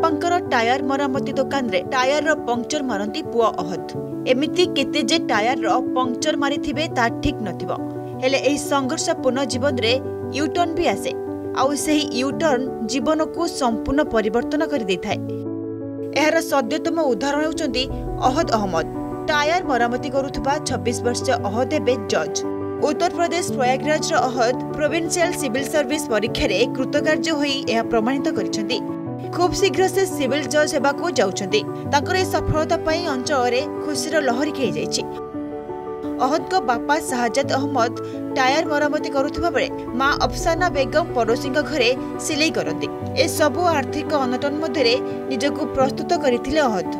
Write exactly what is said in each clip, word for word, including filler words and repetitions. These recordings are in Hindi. बापांकर टायर मरामती दुकान रे टायर रो पंक्चर मारती पुआ अहद एमिति केते जे टायर रो पंक्चर मारी थिबे ता ठीक नथिबो हेले एही संघर्षपूर्ण जीवन रे यू टर्न भी आसे आउ सेही यू टर्न जीवन को संपूर्ण परिवर्तन करि देथाय। एहर सद्यतम उदाहरण होचंती अहद अहमद टायर मरामती करूथबा छब्बीस वर्षीय अहद एबे जज। Uttar Pradesh Prayagraj Ahad provincial civil service परीक्षा रे कृतकार्य होई एहा प्रमाणित करिसेंती। खूब शीघ्र से सिविल जज हेबा को जाउचेंती। ताकर ए सफलता पई अंचल रे खुशी रो लहरी खेइ जायछि। अहद को बापा साहजाद अहमद टायर मरामती करूथबा बेले मां अफसाना बेगम पड़ोसी घरे सिलाई करती। ए सबु आर्थिक अनटन मध्यरे निजको प्रस्तुत करिथिले अहद।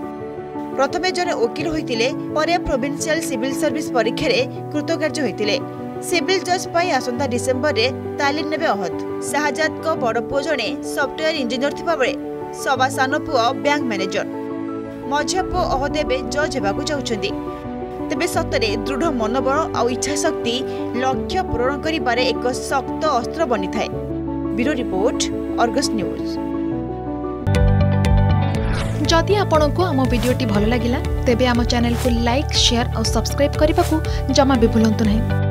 प्रथम जने वकील होइतिले परे प्रोविंशियल सिविल सर्विस परीक्षा रे कृतकार्य होइतिले। सिविल जज पई आसंता डिसेंबर रे तालीम नेबे अहद। साहजाद को बड़ पुओ जने सॉफ्टवेयर इंजीनियर थिबा बेले सबा सानो पुओ बैंक मैनेजर। मझिया पुओ अहद एबे जज हेबाकु चाहुछंती। तेबे सतरे दृढ़ मनोबल आ इच्छाशक्ति लक्ष्य पूरण करिबारे एक शक्त अस्त्र बनि थाए। Bureau report, Argus news. जदि आपंक आम भिडी भल लगा तेब आम चैनल को लाइक, शेयर और सब्सक्राइब करने को जमा भी भूलु ना।